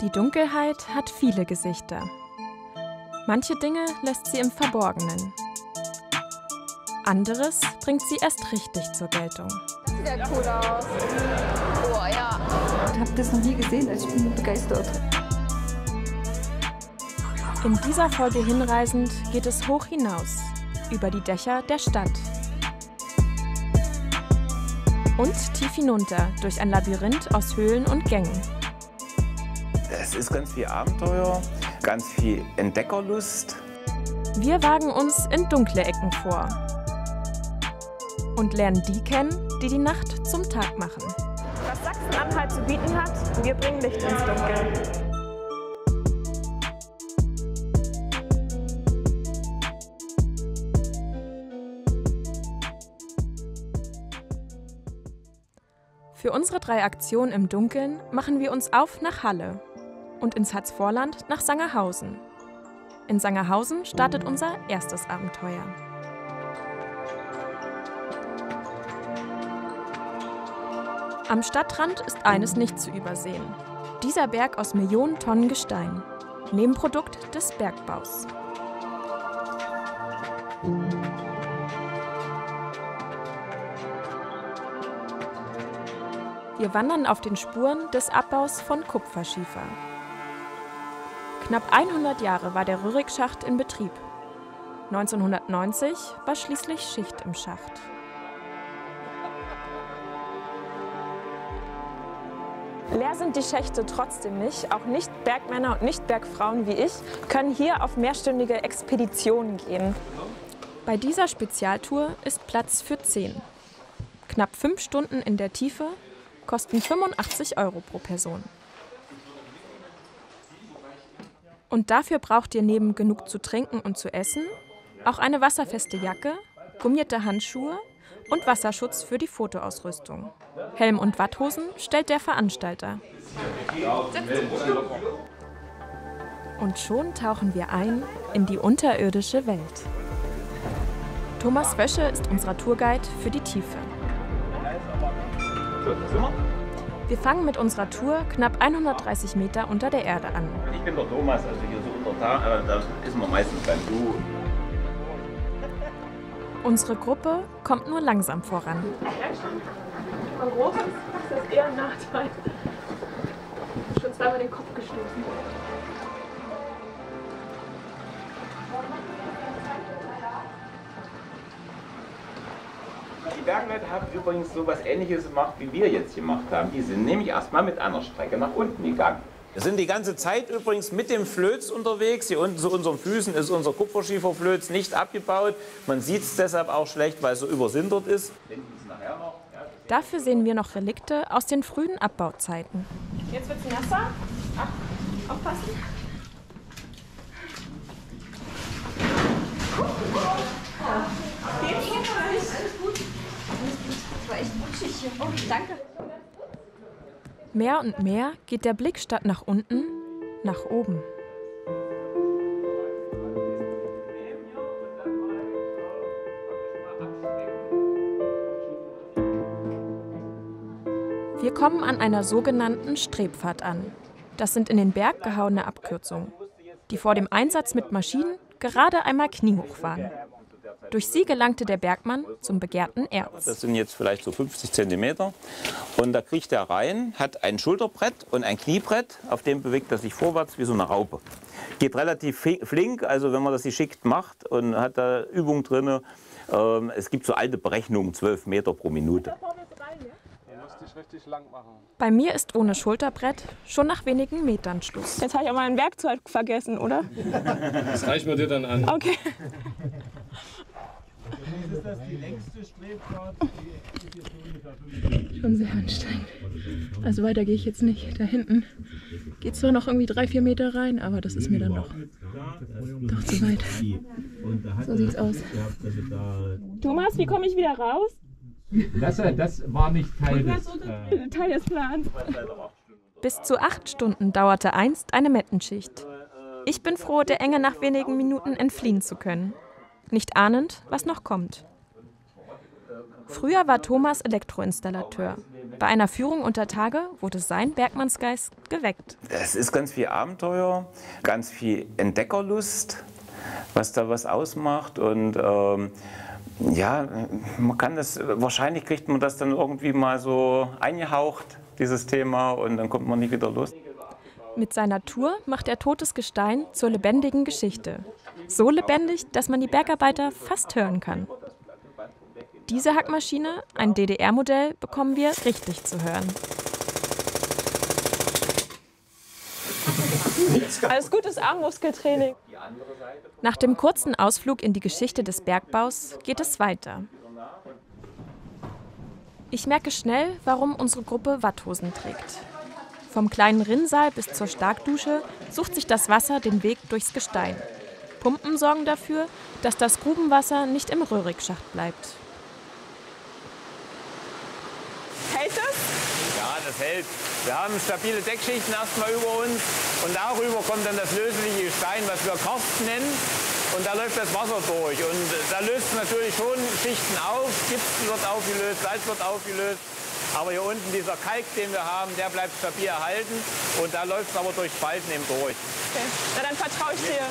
Die Dunkelheit hat viele Gesichter. Manche Dinge lässt sie im Verborgenen. Anderes bringt sie erst richtig zur Geltung. Das sieht ja cool aus. Oh ja. Ich habe das noch nie gesehen, also ich bin begeistert. In dieser Folge hinREISEND geht es hoch hinaus, über die Dächer der Stadt. Und tief hinunter, durch ein Labyrinth aus Höhlen und Gängen. Es ist ganz viel Abenteuer, ganz viel Entdeckerlust. Wir wagen uns in dunkle Ecken vor und lernen die kennen, die die Nacht zum Tag machen. Was Sachsen-Anhalt zu bieten hat, wir bringen Licht ins Dunkel. Für unsere 3 Aktionen im Dunkeln machen wir uns auf nach Halle und ins Harzvorland nach Sangerhausen. In Sangerhausen startet unser erstes Abenteuer. Am Stadtrand ist eines nicht zu übersehen. Dieser Berg aus Millionen Tonnen Gestein, Nebenprodukt des Bergbaus. Wir wandern auf den Spuren des Abbaus von Kupferschiefer. Knapp 100 Jahre war der Röhrigschacht in Betrieb. 1990 war schließlich Schicht im Schacht. Leer sind die Schächte trotzdem nicht. Auch Nicht-Bergmänner und Nicht-Bergfrauen wie ich können hier auf mehrstündige Expeditionen gehen. Bei dieser Spezialtour ist Platz für 10. Knapp 5 Stunden in der Tiefe kosten 85 € pro Person. Und dafür braucht ihr neben genug zu trinken und zu essen auch eine wasserfeste Jacke, gummierte Handschuhe und Wasserschutz für die Fotoausrüstung. Helm und Watthosen stellt der Veranstalter. Und schon tauchen wir ein in die unterirdische Welt. Thomas Wösche ist unser Tourguide für die Tiefe. Wir fangen mit unserer Tour knapp 130 Meter unter der Erde an. Ich bin der Thomas, also hier so unter da ist man meistens beim Du. Unsere Gruppe kommt nur langsam voran. Von Großes ist das eher ein Nachteil. Schon zweimal den Kopf gestoßen. Die Bergleute haben übrigens so etwas Ähnliches gemacht, wie wir jetzt gemacht haben. Die sind nämlich erstmal mit einer Strecke nach unten gegangen. Wir sind die ganze Zeit übrigens mit dem Flöz unterwegs. Hier unten zu unseren Füßen ist unser Kupferschieferflöz nicht abgebaut. Man sieht es deshalb auch schlecht, weil es so übersintert ist. Dafür sehen wir noch Relikte aus den frühen Abbauzeiten. Jetzt wird es nasser. Ach, aufpassen. Geht's gut oder nicht? Alles gut? Das war echt rutschig hier. Oh, danke. Mehr und mehr geht der Blick statt nach unten, nach oben. Wir kommen an einer sogenannten Strebfahrt an. Das sind in den Berg gehauene Abkürzungen, die vor dem Einsatz mit Maschinen gerade einmal kniehoch waren. Durch sie gelangte der Bergmann zum begehrten Erz. Das sind jetzt vielleicht so 50 cm. Und da kriecht er rein, hat ein Schulterbrett und ein Kniebrett, auf dem bewegt er sich vorwärts wie so eine Raupe. Geht relativ flink, also wenn man das geschickt macht und hat da Übung drin. Es gibt so alte Berechnungen, 12 Meter pro Minute. Bei mir ist ohne Schulterbrett schon nach wenigen Metern Schluss. Jetzt habe ich aber mein Werkzeug vergessen, oder? Das reichen wir dir dann an. Okay. Das ist die längste Strebfahrt, die ist jetzt ungefähr. Schon sehr anstrengend. Also weiter gehe ich jetzt nicht. Da hinten geht zwar noch irgendwie 3-4 Meter rein, aber das ist mir dann doch zu weit. So sieht's aus. Thomas, wie komme ich wieder raus? Das war nicht Teil des Plans. Bis zu 8 Stunden dauerte einst eine Mettenschicht. Ich bin froh, der Enge nach wenigen Minuten entfliehen zu können. Nicht ahnend, was noch kommt. Früher war Thomas Elektroinstallateur. Bei einer Führung unter Tage wurde sein Bergmannsgeist geweckt. Es ist ganz viel Abenteuer, ganz viel Entdeckerlust, was da was ausmacht. Und ja, man kann das, wahrscheinlich kriegt man das dann irgendwie mal so eingehaucht, dieses Thema, und dann kommt man nie wieder los. Mit seiner Tour macht er totes Gestein zur lebendigen Geschichte. So lebendig, dass man die Bergarbeiter fast hören kann. Diese Hackmaschine, ein DDR-Modell, bekommen wir richtig zu hören. Alles gutes Armmuskeltraining. Nach dem kurzen Ausflug in die Geschichte des Bergbaus geht es weiter. Ich merke schnell, warum unsere Gruppe Watthosen trägt. Vom kleinen Rinnsal bis zur Starkdusche sucht sich das Wasser den Weg durchs Gestein. Pumpen sorgen dafür, dass das Grubenwasser nicht im Röhrigschacht bleibt. Hält das? Ja, das hält. Wir haben stabile Deckschichten erstmal über uns und darüber kommt dann das lösliche Gestein, was wir Karst nennen, und da läuft das Wasser durch und da löst es natürlich schon Schichten auf. Gips wird aufgelöst, Salz wird aufgelöst, aber hier unten dieser Kalk, den wir haben, der bleibt stabil erhalten und da läuft es aber durch Spalten eben durch. Okay. Na, dann vertraue ich dir.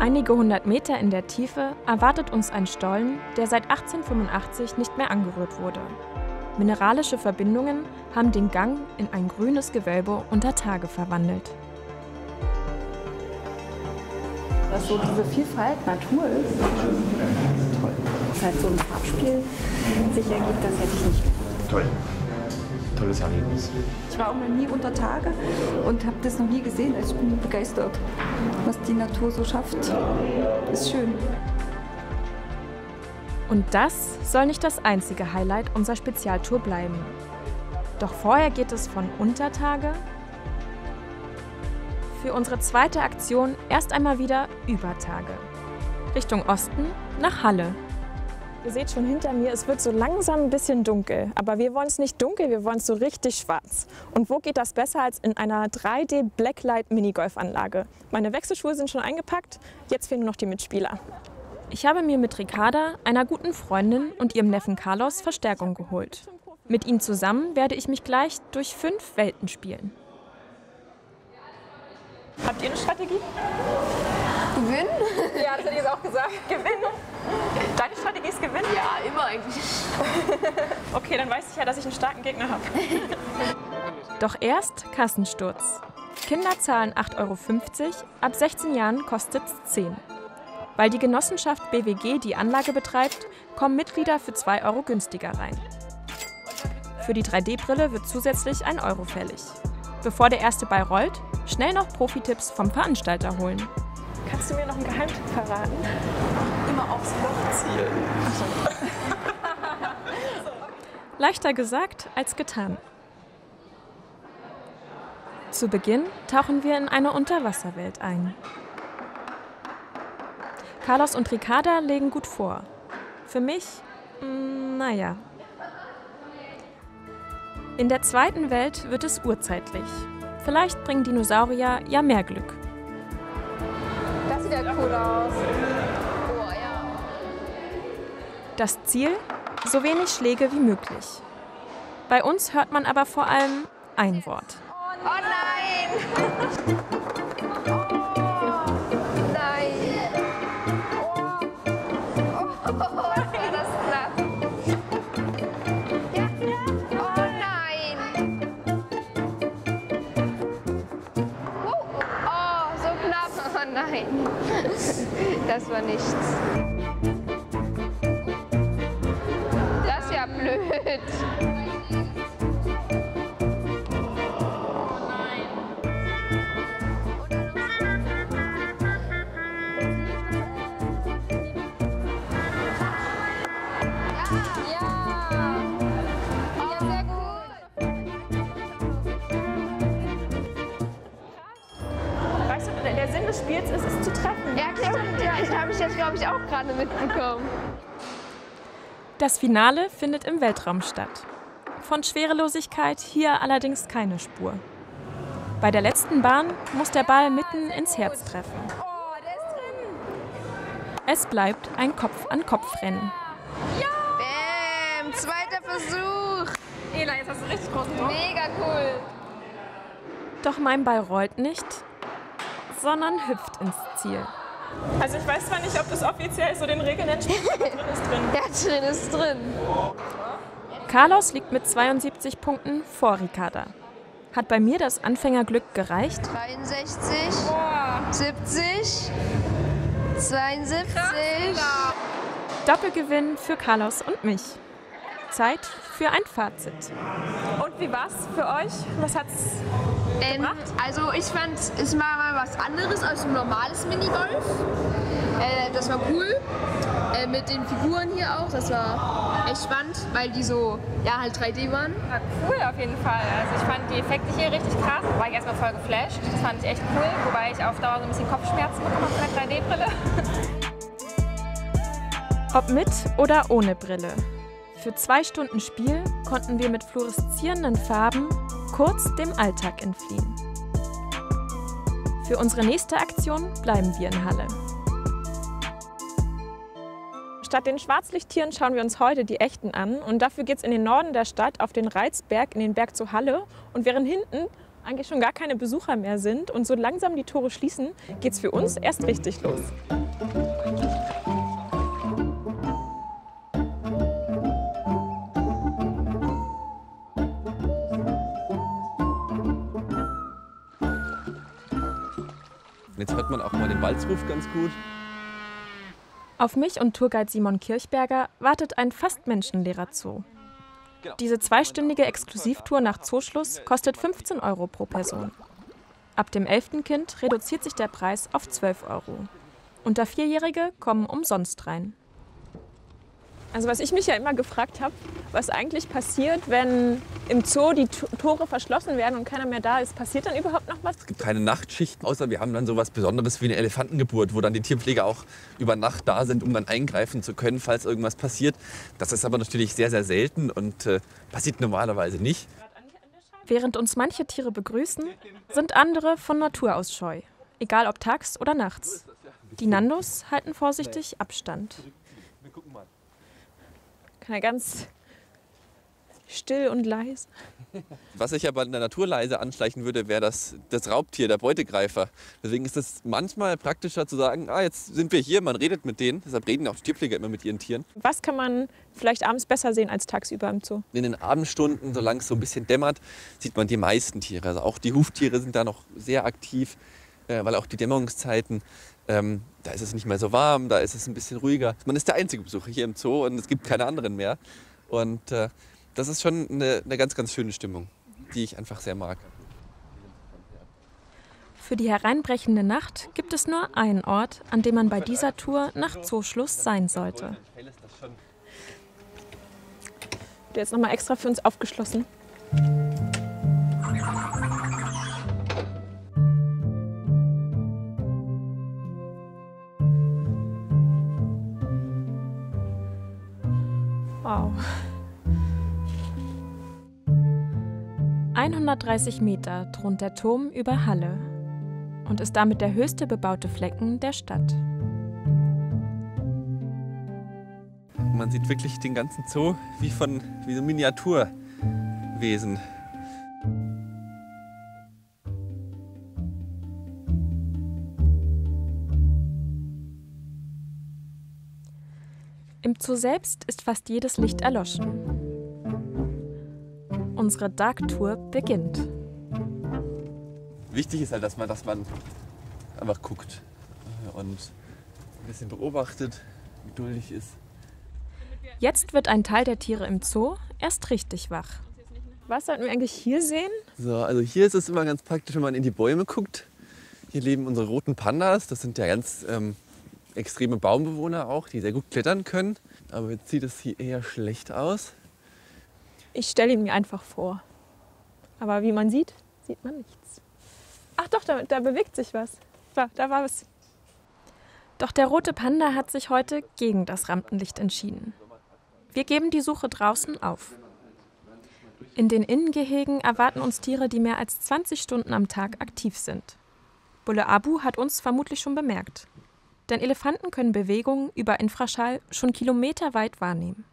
Einige hundert Meter in der Tiefe erwartet uns ein Stollen, der seit 1885 nicht mehr angerührt wurde. Mineralische Verbindungen haben den Gang in ein grünes Gewölbe unter Tage verwandelt. Dass so diese Vielfalt Natur ist, ist toll. Dass halt so ein Abspiel sich ergibt, das hätte ich nicht gedacht. Toll. Tolles Erlebnis. Ich war auch noch nie unter Tage und habe das noch nie gesehen. Also ich bin begeistert, was die Natur so schafft. Ist schön. Und das soll nicht das einzige Highlight unserer Spezialtour bleiben. Doch vorher geht es von Untertage für unsere zweite Aktion erst einmal wieder über Tage. Richtung Osten nach Halle. Ihr seht schon hinter mir, es wird so langsam ein bisschen dunkel. Aber wir wollen es nicht dunkel, wir wollen es so richtig schwarz. Und wo geht das besser als in einer 3D Blacklight Minigolfanlage? Meine Wechselschuhe sind schon eingepackt, jetzt fehlen nur noch die Mitspieler. Ich habe mir mit Ricarda, einer guten Freundin, und ihrem Neffen Carlos Verstärkung geholt. Mit ihnen zusammen werde ich mich gleich durch 5 Welten spielen. Habt ihr eine Strategie? Gewinnen? Ja, das hätte ich jetzt auch gesagt. Gewinnen? Deine Strategie ist gewinnen? Ja, immer eigentlich. Okay, dann weiß ich ja, dass ich einen starken Gegner habe. Doch erst Kassensturz. Kinder zahlen 8,50 Euro, ab 16 Jahren kostet es 10. Weil die Genossenschaft BWG die Anlage betreibt, kommen Mitglieder für 2 Euro günstiger rein. Für die 3D-Brille wird zusätzlich 1 Euro fällig. Bevor der erste Ball rollt, schnell noch Profi-Tipps vom Veranstalter holen. Kannst du mir noch einen Geheimtipp verraten? Immer aufs Loch zielen. Leichter gesagt als getan. Zu Beginn tauchen wir in eine Unterwasserwelt ein. Carlos und Ricarda legen gut vor. Für mich, naja. In der zweiten Welt wird es urzeitlich. Vielleicht bringen Dinosaurier ja mehr Glück. Das sieht ja cool aus. Oh, ja. Das Ziel? So wenig Schläge wie möglich. Bei uns hört man aber vor allem ein Wort. Oh nein! Oh nein! Oh, oh, oh, das ist knapp. Ja, oh nein! Oh, so knapp. Oh nein! Das war nichts. Das ist ja blöd. Mitbekommen. Das Finale findet im Weltraum statt. Von Schwerelosigkeit hier allerdings keine Spur. Bei der letzten Bahn muss der Ball mitten ins Herz treffen. Es bleibt ein Kopf-an-Kopf-Rennen. Bäm, zweiter Versuch. Ela, jetzt hast du richtig großen Bock. Mega cool. Doch mein Ball rollt nicht, sondern hüpft ins Ziel. Also ich weiß zwar nicht, ob das offiziell so den Regeln entspricht, aber drin ist drin. Der drin ist drin. Carlos liegt mit 72 Punkten vor Ricarda. Hat bei mir das Anfängerglück gereicht? 63, boah. 70, 72. Krass. Doppelgewinn für Carlos und mich. Zeit für ein Fazit. Und wie war's für euch? Was hat's gebracht? Also ich fand, es war mal was anderes als ein normales Minigolf. Das war cool. Mit den Figuren hier auch. Das war echt spannend, weil die so, ja, halt 3D waren. War cool auf jeden Fall. Also ich fand die Effekte hier richtig krass. Da war ich erstmal voll geflasht. Das fand ich echt cool, wobei ich auf Dauer so ein bisschen Kopfschmerzen bekomme mit der 3D-Brille. Ob mit oder ohne Brille. Für 2 Stunden Spiel konnten wir mit fluoreszierenden Farben kurz dem Alltag entfliehen. Für unsere nächste Aktion bleiben wir in Halle. Statt den Schwarzlichttieren schauen wir uns heute die echten an. Und dafür geht es in den Norden der Stadt auf den Reizberg, in den Berg zur Halle. Und während hinten eigentlich schon gar keine Besucher mehr sind und so langsam die Tore schließen, geht es für uns erst richtig los. Jetzt hört man auch mal den Walzruf ganz gut. Auf mich und Tourguide Simon Kirchberger wartet ein fast menschenleerer Zoo. Diese 2-stündige Exklusivtour nach Zooschluss kostet 15 € pro Person. Ab dem 11. Kind reduziert sich der Preis auf 12 €. Unter 4-Jährige kommen umsonst rein. Also was ich mich ja immer gefragt habe, was eigentlich passiert, wenn im Zoo die Tore verschlossen werden und keiner mehr da ist. Passiert dann überhaupt noch was? Es gibt keine Nachtschichten, außer wir haben dann so was Besonderes wie eine Elefantengeburt, wo dann die Tierpfleger auch über Nacht da sind, um dann eingreifen zu können, falls irgendwas passiert. Das ist aber natürlich sehr, sehr selten und passiert normalerweise nicht. Während uns manche Tiere begrüßen, sind andere von Natur aus scheu. Egal ob tags oder nachts. Die Nandos halten vorsichtig Abstand. Wir gucken mal. Na, ganz still und leise. Was ich aber in der Natur leise anschleichen würde, wäre das Raubtier, der Beutegreifer. Deswegen ist es manchmal praktischer zu sagen, jetzt sind wir hier, man redet mit denen. Deshalb reden auch die Tierpfleger immer mit ihren Tieren. Was kann man vielleicht abends besser sehen als tagsüber im Zoo? In den Abendstunden, solange es so ein bisschen dämmert, sieht man die meisten Tiere. Also auch die Huftiere sind da noch sehr aktiv, weil auch die Dämmerungszeiten... da ist es nicht mehr so warm, da ist es ein bisschen ruhiger. Man ist der einzige Besucher hier im Zoo und es gibt keine anderen mehr. Und das ist schon eine ganz, ganz schöne Stimmung, die ich einfach sehr mag. Für die hereinbrechende Nacht gibt es nur einen Ort, an dem man bei dieser Tour nach Zooschluss sein sollte. Wird jetzt nochmal extra für uns aufgeschlossen. Wow. 130 Meter thront der Turm über Halle und ist damit der höchste bebaute Flecken der Stadt. Man sieht wirklich den ganzen Zoo wie so ein Miniaturwesen. Im Zoo selbst ist fast jedes Licht erloschen. Unsere Dark Tour beginnt. Wichtig ist halt, dass man einfach guckt und ein bisschen beobachtet, geduldig ist. Jetzt wird ein Teil der Tiere im Zoo erst richtig wach. Was sollten wir eigentlich hier sehen? So, also hier ist es immer ganz praktisch, wenn man in die Bäume guckt. Hier leben unsere roten Pandas. Das sind ja ganz extreme Baumbewohner auch, die sehr gut klettern können. Aber jetzt sieht es hier eher schlecht aus. Ich stelle ihn mir einfach vor. Aber wie man sieht, sieht man nichts. Ach doch, da bewegt sich was. Da war was. Doch der rote Panda hat sich heute gegen das Rampenlicht entschieden. Wir geben die Suche draußen auf. In den Innengehegen erwarten uns Tiere, die mehr als 20 Stunden am Tag aktiv sind. Bulle Abu hat uns vermutlich schon bemerkt. Denn Elefanten können Bewegungen über Infraschall schon kilometerweit wahrnehmen.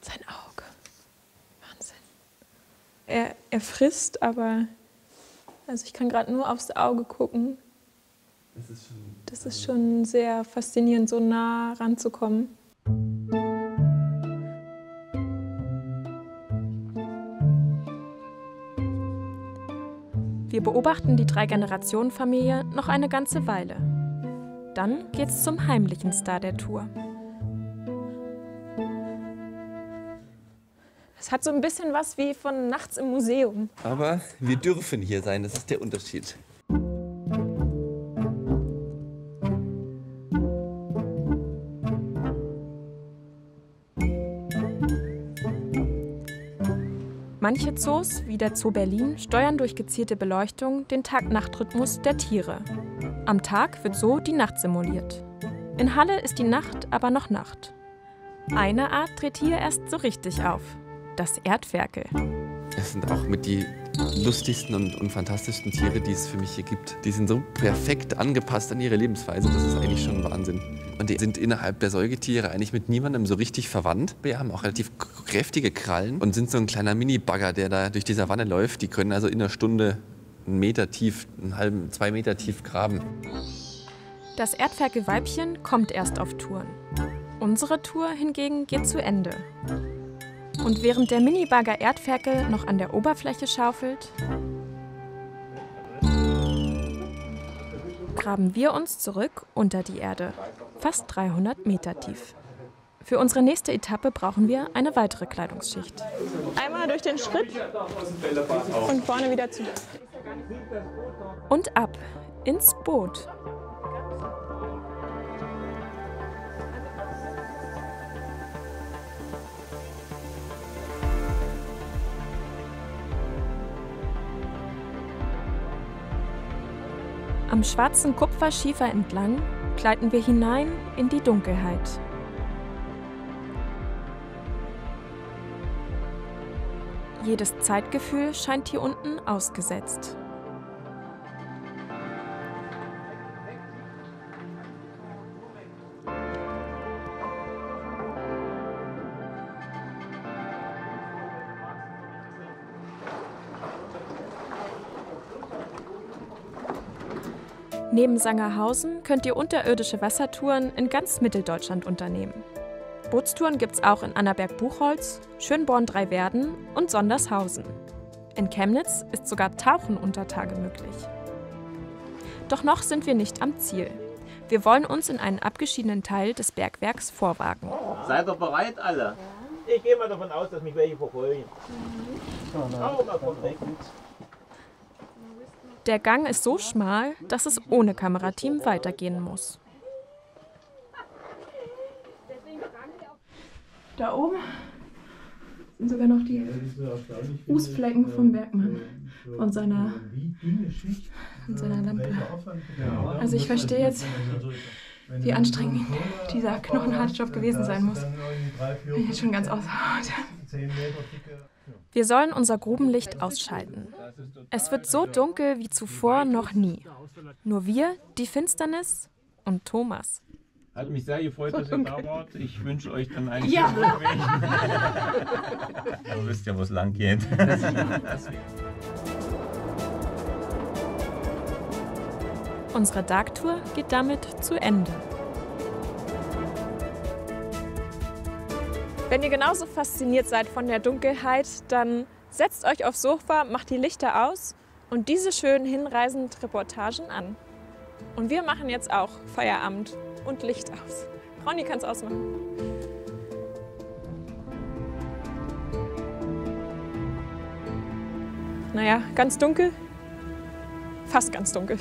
Sein Auge. Wahnsinn. Er frisst, aber also ich kann gerade nur aufs Auge gucken. Das ist schon sehr faszinierend, so nah ranzukommen. Wir beobachten die 3-Generationen-Familie noch eine ganze Weile. Dann geht's zum heimlichen Star der Tour. Es hat so ein bisschen was wie von nachts im Museum. Aber wir dürfen hier sein, das ist der Unterschied. Manche Zoos, wie der Zoo Berlin, steuern durch gezielte Beleuchtung den Tag-Nacht-Rhythmus der Tiere. Am Tag wird so die Nacht simuliert. In Halle ist die Nacht aber noch Nacht. Eine Art tritt hier erst so richtig auf, das Erdferkel. Es sind auch mit die lustigsten und fantastischsten Tiere, die es für mich hier gibt. Die sind so perfekt angepasst an ihre Lebensweise, das ist eigentlich schon Wahnsinn. Und die sind innerhalb der Säugetiere eigentlich mit niemandem so richtig verwandt. Die haben auch relativ kräftige Krallen und sind so ein kleiner Mini-Bagger, der da durch die Savanne läuft. Die können also in einer Stunde 1 Meter tief, 2 Meter tief graben. Das Erdferkelweibchen kommt erst auf Touren. Unsere Tour hingegen geht zu Ende. Und während der Mini-Bagger Erdferkel noch an der Oberfläche schaufelt, graben wir uns zurück unter die Erde, fast 300 Meter tief. Für unsere nächste Etappe brauchen wir eine weitere Kleidungsschicht. Einmal durch den Schritt und vorne wieder zu. Und ab ins Boot. Am schwarzen Kupferschiefer entlang gleiten wir hinein in die Dunkelheit. Jedes Zeitgefühl scheint hier unten ausgesetzt. Neben Sangerhausen könnt ihr unterirdische Wassertouren in ganz Mitteldeutschland unternehmen. Bootstouren gibt's auch in Annaberg-Buchholz, Schönborn-Dreiwerden und Sondershausen. In Chemnitz ist sogar Tauchen unter Tage möglich. Doch noch sind wir nicht am Ziel. Wir wollen uns in einen abgeschiedenen Teil des Bergwerks vorwagen. Seid doch bereit, alle. Ich gehe mal davon aus, dass mich welche verfolgen. Schau mal vom Weg. Der Gang ist so schmal, dass es ohne Kamerateam weitergehen muss. Da oben sind sogar noch die Fußflecken von Bergmann und seiner Lampe. Also ich verstehe jetzt, wie anstrengend dieser Knochenhartstoff gewesen sein muss. Ich bin jetzt schon ganz ausgehaut. Wir sollen unser Grubenlicht ausschalten. Es wird so dunkel wie zuvor noch nie. Nur wir, die Finsternis und Thomas. Hat mich sehr gefreut, dass ihr da wart. Ich wünsche euch dann einen schönen Weg. Ihr wisst ja, wo es lang geht. Unsere Darktour geht damit zu Ende. Wenn ihr genauso fasziniert seid von der Dunkelheit, dann setzt euch aufs Sofa, macht die Lichter aus und diese schönen hinreisenden Reportagen an. Und wir machen jetzt auch Feierabend und Licht aus. Ronny kann's ausmachen. Naja, ganz dunkel. Fast ganz dunkel.